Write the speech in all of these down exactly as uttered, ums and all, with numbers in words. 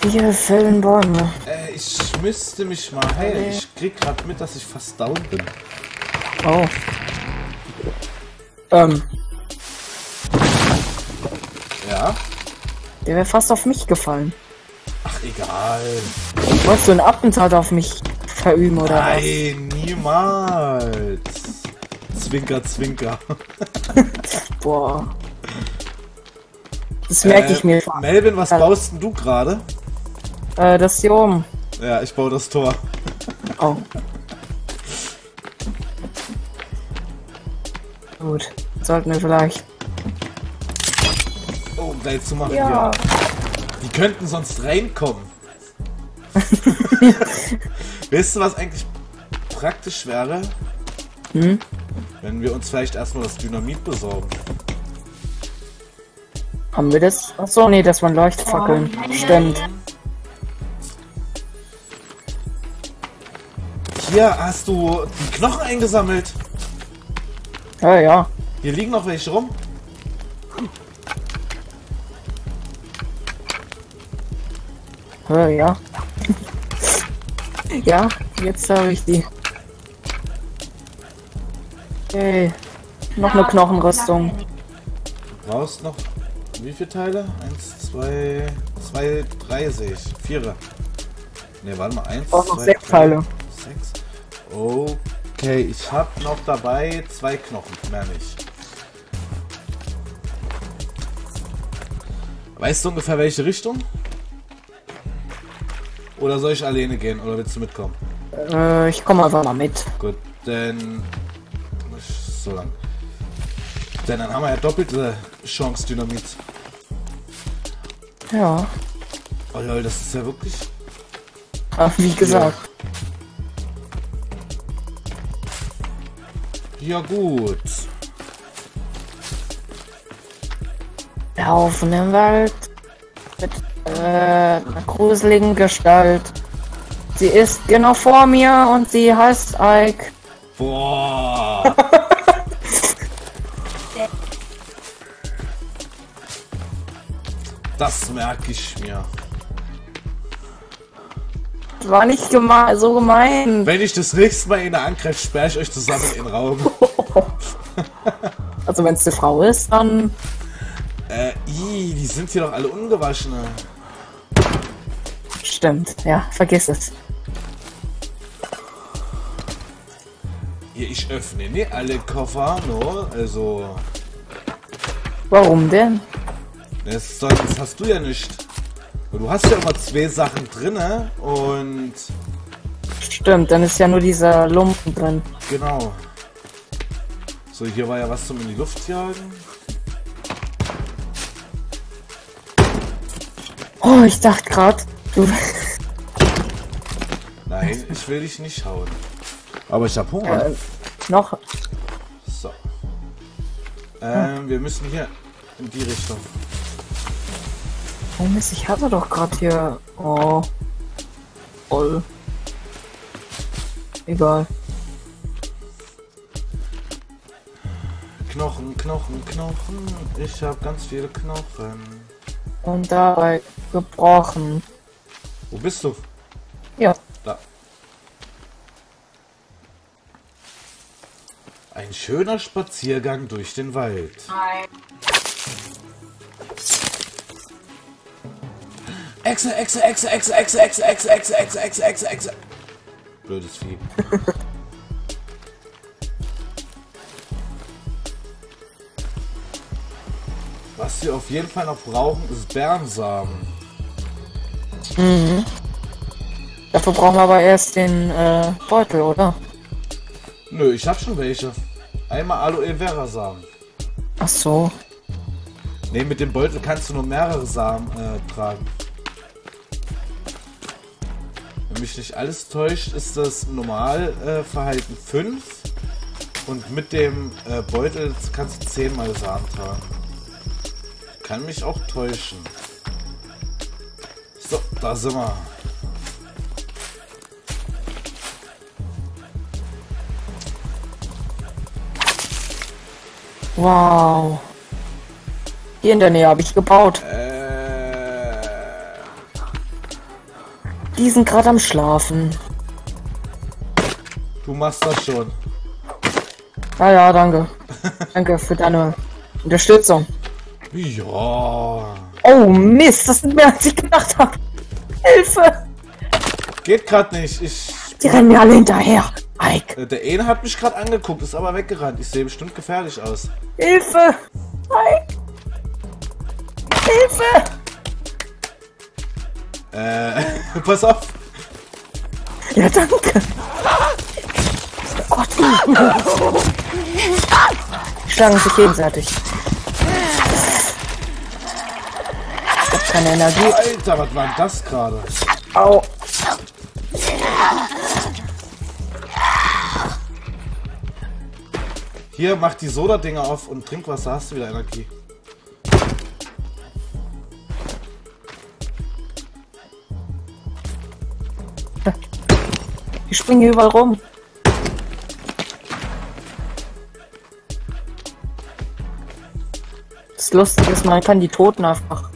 Wir fällen Bäume. Äh, ich müsste mich mal heilen. Okay. Ich krieg grad mit, dass ich fast down bin. Oh. Ähm. Ja? Der wäre fast auf mich gefallen. Ach, egal. Wolltest du ein Attentat auf mich verüben oder was? Nein, niemals. Zwinker, zwinker. Boah. Das merke äh, ich mir schon. Melvin, was ja. baust denn du gerade? Äh, das hier oben. Ja, ich baue das Tor. Oh. Gut, sollten wir vielleicht. Oh, um da jetzt zu machen, ja. ja. Die könnten sonst reinkommen. Weißt du, was eigentlich praktisch wäre? Hm? Wenn wir uns vielleicht erstmal das Dynamit besorgen. Haben wir das? Achso, nee, das waren Leuchtfackeln. Oh, stimmt. Hier hast du die Knochen eingesammelt. Ja, ja. Hier liegen noch welche rum. Ja, ja. Ja, jetzt habe ich die. Hey, noch eine Knochenrüstung. Du brauchst noch wie viele Teile? Eins, zwei, zwei, drei sehe ich. Vierer. Ne, warte mal. Eins, oh, zwei, sechs drei, Teile. Sechs. Okay. Okay, ich habe noch dabei zwei Knochen, mehr nicht. Weißt du ungefähr welche Richtung? Oder soll ich alleine gehen oder willst du mitkommen? Äh, ich komme einfach mal mit. Gut, denn so lang. Denn dann haben wir ja doppelte Chance Dynamit. Ja. Oh lol, das ist ja wirklich. Ach, wie gesagt. Ja. Ja gut. Laufen im Wald mit äh, einer gruseligen Gestalt. Sie ist genau vor mir und sie heißt Ike. Boah. Das merke ich mir. Das war nicht geme so gemein. Wenn ich das nächste Mal in der angreife, sperre ich euch zusammen in den Raum. Also wenn es eine Frau ist, dann... Äh, ii, die sind hier doch alle ungewaschene. Stimmt, ja, vergiss es. Hier, ich öffne nicht alle Koffer, nur, also... Warum denn? Das, das hast du ja nicht. Du hast ja immer zwei Sachen drinne und... Stimmt, dann ist ja nur dieser Lumpen drin. Genau. So, hier war ja was zum in die Luft jagen. Oh, ich dachte gerade, du... Nein, ich will dich nicht hauen. Aber ich hab Hunger. Äh, noch. So. Ähm, hm. wir müssen hier in die Richtung. Oh Mist, ich hatte doch gerade hier... Oh... Voll. Egal. Knochen, Knochen, Knochen. Ich habe ganz viele Knochen. Und dabei gebrochen. Wo bist du? Ja. Da. Ein schöner Spaziergang durch den Wald. Hi. Echse, Echse, Echse, Echse, Echse, Echse, Echse, Echse, Echse, Echse, Echse, Echse. Blödes Vieh. Was wir auf jeden Fall noch brauchen, ist Bärensamen. Mhm. Dafür brauchen wir aber erst den äh, Beutel, oder? Nö, ich hab schon welche. Einmal Aloe Vera Samen. Ach so. Ne, mit dem Beutel kannst du nur mehrere Samen äh, tragen. Wenn mich nicht alles täuscht, ist das Normalverhalten äh, fünf und mit dem äh, Beutel kannst du zehnmal Samen tragen. Kann mich auch täuschen. So, Da sind wir. Wow. Hier in der Nähe habe ich gebaut. Äh... Die sind gerade am Schlafen. Du machst das schon. Ja, ja, danke. Danke für deine Unterstützung. Ja. Oh Mist, das sind mehr als ich gedacht habe. Hilfe! Geht gerade nicht. Ich... Die rennen mir alle hinterher. Ike. Der eine hat mich gerade angeguckt, ist aber weggerannt. Ich sehe bestimmt gefährlich aus. Hilfe! Ike! Hilfe! Äh, pass auf! Ja, danke! Oh Gott! Schlagen sich gegenseitig. Ich hab keine Energie. Alter, was war denn das gerade? Au! Hier, mach die Soda-Dinger auf und Trinkwasser, hast du wieder Energie. Ich springe hier überall rum. Das Lustige ist, man kann die Toten einfach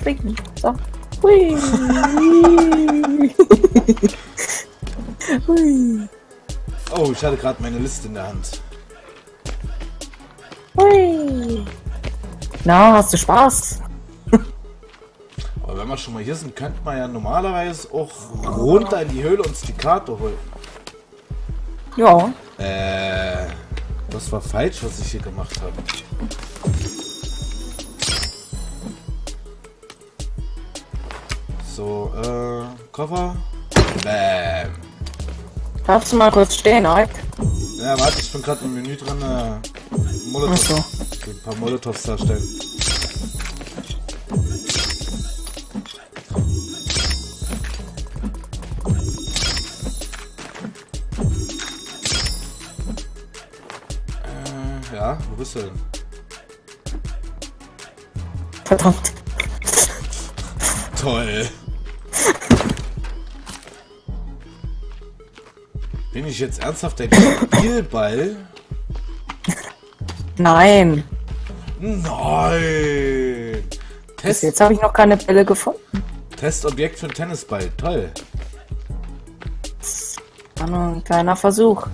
trinken. So. Hui. Hui. Oh, ich hatte gerade meine Liste in der Hand. Hui. Na, hast du Spaß? Aber wenn wir schon mal hier sind, könnte man ja normalerweise auch runter in die Höhle uns die Karte holen. Ja. Äh, das war falsch, was ich hier gemacht habe. So, äh, Koffer. Bäm. Darfst du mal kurz stehen, Ike? Ja, warte, ich bin gerade im Menü drin, äh, Molotow. Ach so. Ein paar Molotows darstellen. Ja, wo bist du denn? Verdammt. Toll. Bin ich jetzt ernsthaft der Spielball? Nein. Nein. Test. Bis jetzt habe ich noch keine Bälle gefunden. Testobjekt für einen Tennisball. Toll. Das war nur ein kleiner Versuch.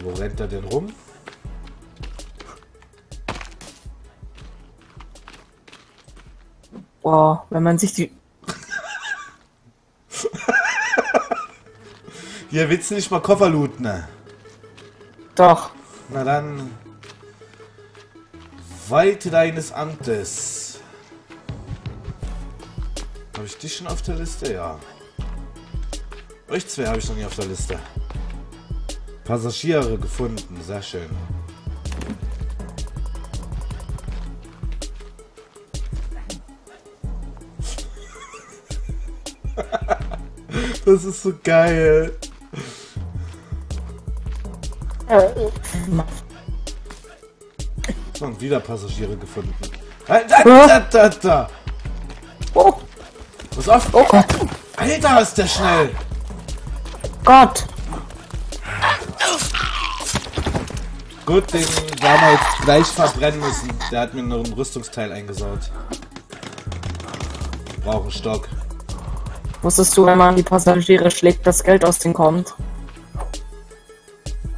Wo rennt er denn rum? Boah, wenn man sich die... Hier willst du nicht mal Koffer looten, ne? Doch. Na dann... Weite deines Amtes. Habe ich dich schon auf der Liste? Ja. Euch zwei habe ich noch nie auf der Liste. Passagiere gefunden, sehr schön. Das ist so geil. So, und wieder Passagiere gefunden. Da, da, da. Oh. Pass auf. Oh Gott. Alter, ist der schnell. Gott. Gut, den werden wir jetzt gleich verbrennen müssen. Der hat mir noch ein Rüstungsteil eingesaut. Ich brauche einen Stock. Wusstest du, wenn man die Passagiere schlägt, dass Geld aus denen kommt?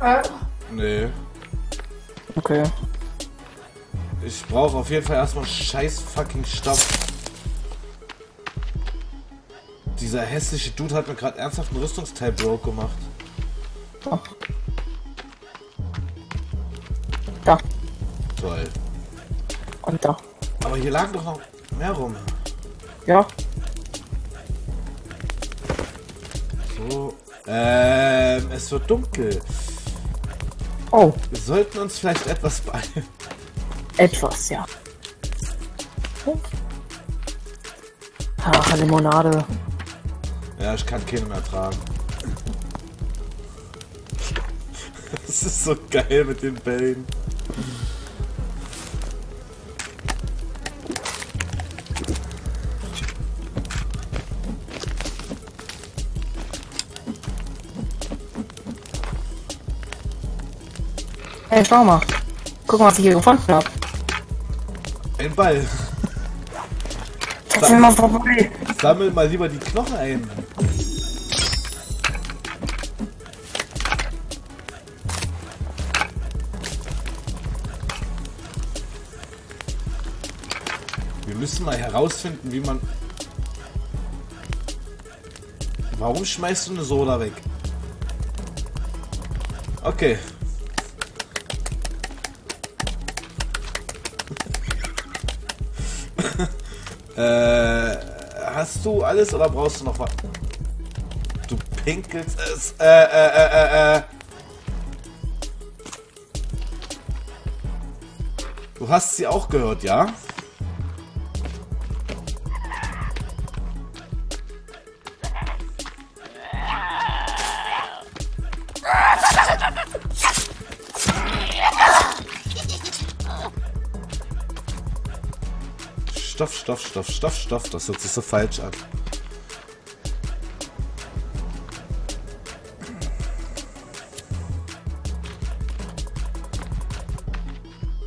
Äh. Nee. Okay. Ich brauche auf jeden Fall erstmal scheiß fucking Stock. Dieser hässliche Dude hat mir gerade ernsthaft ein Rüstungsteil broke gemacht. Oh. Da. Toll. Und da. Aber hier lagen doch noch mehr rum. Ja. So. Ähm, es wird dunkel. Oh. Wir sollten uns vielleicht etwas beeilen. Etwas, ja. Ach, Limonade. Ja, ich kann keine mehr tragen. Das ist so geil mit den Bällen. Hey, schau mal. Guck mal, was ich hier gefunden habe. Ein Ball. Sammel mal vorbei. Sammel mal lieber die Knochen ein. Wir müssen mal herausfinden, wie man... Warum schmeißt du eine Soda weg? Okay. äh, hast du alles oder brauchst du noch was? Du pinkelst es. Äh, äh, äh, äh. Du hast sie auch gehört, ja? Stoff, Stoff, Stoff, Stoff, Stoff, das hört sich so falsch an.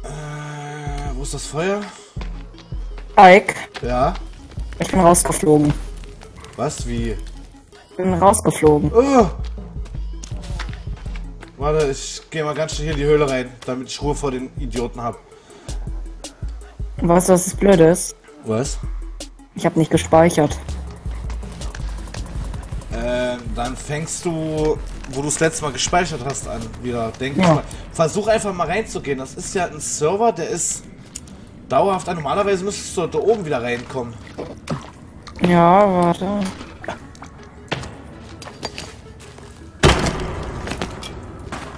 Äh, wo ist das Feuer? Ike? Ja? Ich bin rausgeflogen. Was, wie? Ich bin rausgeflogen. Oh. Warte, ich gehe mal ganz schnell hier in die Höhle rein, damit ich Ruhe vor den Idioten habe. Weißt du, was das Blöde ist? Was? Ich habe nicht gespeichert. Ähm, dann fängst du, wo du das letzte Mal gespeichert hast, an wieder. Denk ja. mal. Versuch einfach mal reinzugehen. Das ist ja ein Server, der ist dauerhaft an. Normalerweise müsstest du da oben wieder reinkommen. Ja, warte.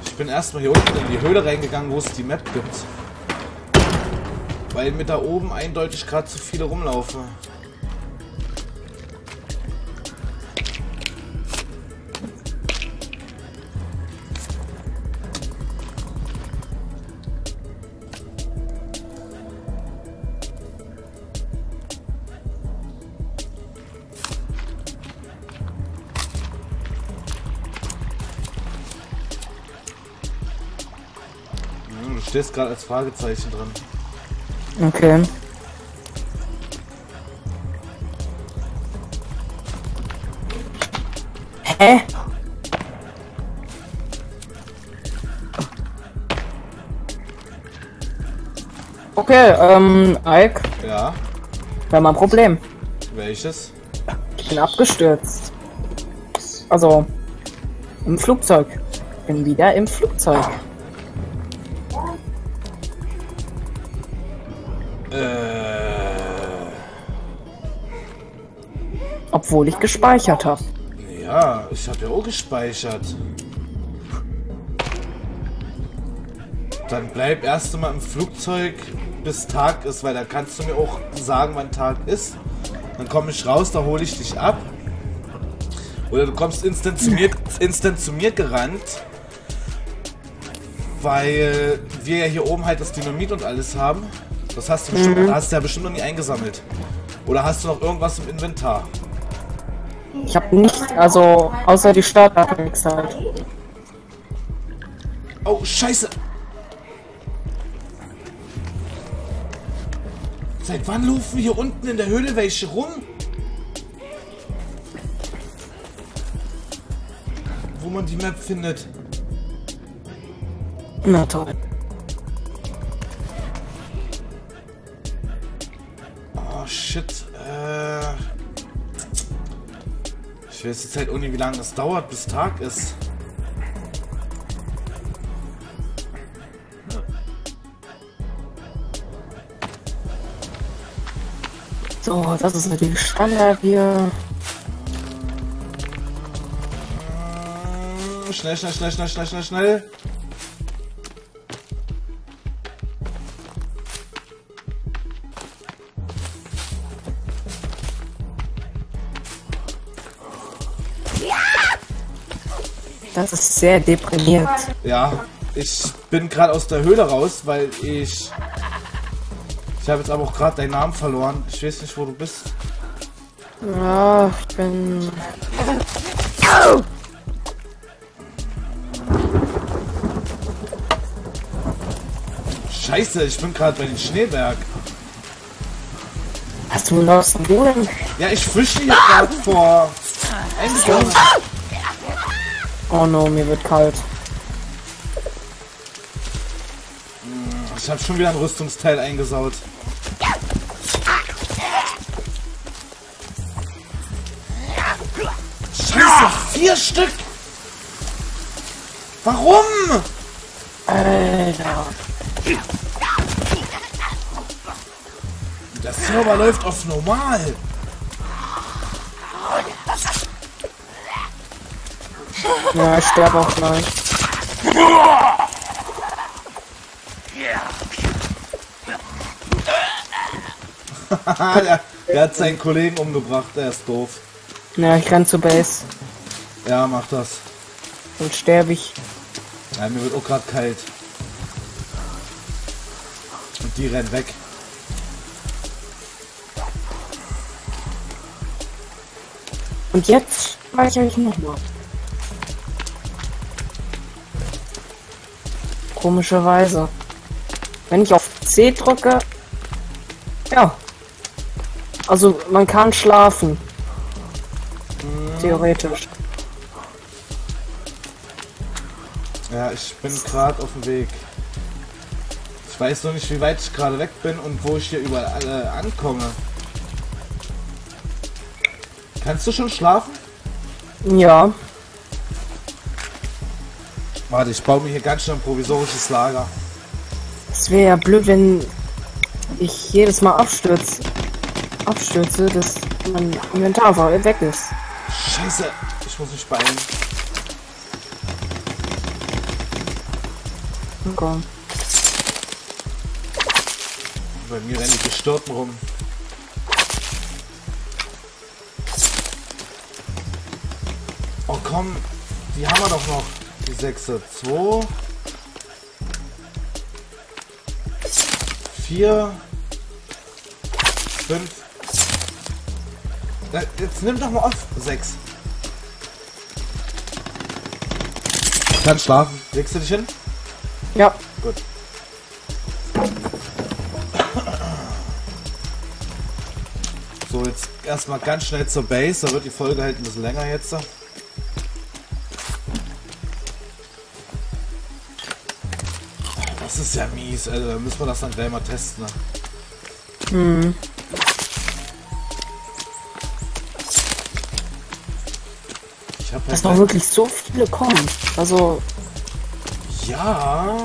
Ich bin erstmal hier unten in die Höhle reingegangen, wo es die Map gibt. Weil mit da oben eindeutig gerade zu viele rumlaufen. Hm, du stehst gerade als Fragezeichen drin. Okay. Hä? Okay, ähm, Ike? Ja? Wir haben ein Problem. Welches? Ich bin abgestürzt. Also, im Flugzeug. Bin wieder im Flugzeug. Obwohl ich gespeichert habe. Ja, ich habe ja auch gespeichert. Dann bleib erst einmal im Flugzeug, bis Tag ist, weil da kannst du mir auch sagen, wann Tag ist. Dann komme ich raus, da hole ich dich ab. Oder du kommst instant zu mir, instant zu mir gerannt. Weil wir ja hier oben halt das Dynamit und alles haben. Das hast du bestimmt, mhm. hast du ja bestimmt noch nie eingesammelt. Oder hast du noch irgendwas im Inventar? Ich hab nicht, also außer die Startdaten halt. Oh, scheiße! Seit wann laufen hier unten in der Höhle welche rum? Wo man die Map findet. Na toll. Oh shit, äh... ich weiß jetzt halt irgendwie, wie lange das dauert, bis Tag ist. So, das ist natürlich Standard hier. Schnell, schnell, schnell, schnell, schnell, schnell, schnell. Das ist sehr deprimiert. Ja, ich bin gerade aus der Höhle raus, weil ich... Ich habe jetzt aber auch gerade deinen Namen verloren. Ich weiß nicht, wo du bist. Ja, ich bin... Scheiße, ich bin gerade bei dem Schneeberg. Hast du noch so einen Boden? Ja, ich fische hier ah! gerade vor. Endlich. Oh no, mir wird kalt. Ich habe schon wieder ein Rüstungsteil eingesaut. Scheiße, vier Stück! Warum? Alter. Das Server läuft auf normal. Ja, ich sterbe auch gleich. der, der hat seinen Kollegen umgebracht, der ist doof. Ja, ich renn zur Base. Ja, mach das. Und sterbe ich. Ja, mir wird auch gerade kalt. Und die rennen weg. Und jetzt weiß ich noch mal. Komischerweise. Wenn ich auf C drücke. Ja. Also man kann schlafen. Theoretisch. Ja, ich bin gerade auf dem Weg. Ich weiß noch nicht, wie weit ich gerade weg bin und wo ich hier überall äh, ankomme. Kannst du schon schlafen? Ja. Warte, ich baue mir hier ganz schön ein provisorisches Lager. Es wäre ja blöd, wenn ich jedes Mal abstürze, abstürze, dass mein Inventar weg ist. Scheiße, ich muss mich beeilen. Okay. Bei mir rennen die Gestorben rum. Oh komm, die haben wir doch noch. Die Sechse. Zwei. Vier. Fünf. Jetzt nimm doch mal auf. Sechs. Ich kann schlafen. Legst du dich hin? Ja. Gut. So, jetzt erstmal ganz schnell zur Base. Da wird die Folge halt ein bisschen länger jetzt. Das ist ja mies, also da müssen wir das dann gleich mal testen. Ne? Mhm. Ich hab halt dass noch wirklich so viele kommen. Also. Ja.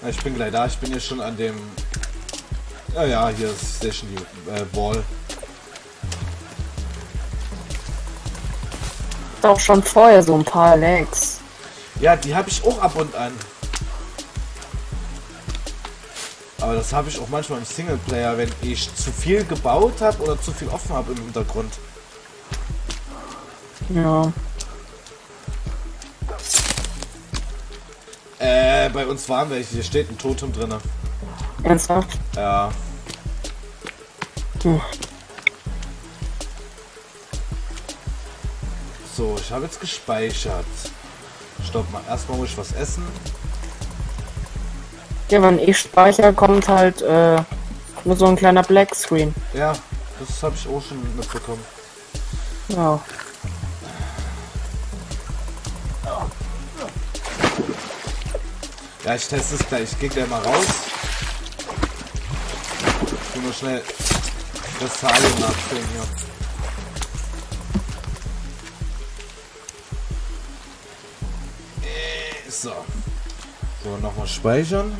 Na, ich bin gleich da, ich bin hier schon an dem. Ja, ja, hier ist Station äh, Wall. Ist auch schon vorher so ein paar Lags. Ja, die habe ich auch ab und an. Aber das habe ich auch manchmal im Singleplayer, wenn ich zu viel gebaut habe oder zu viel offen habe im Hintergrund. Ja. Äh, bei uns waren welche. Hier steht ein Totem drin. Ernsthaft? Ja. Hm. So, ich habe jetzt gespeichert. Stopp mal, erstmal muss ich was essen. Ja, wenn ich speichere, kommt halt äh, nur so ein kleiner Black Screen. Ja, das habe ich auch schon mitbekommen. Ja. Ja, ich teste es gleich. Ich gehe gleich mal raus. Ich will nur schnell das Salium nachfüllen hier. So, so nochmal speichern.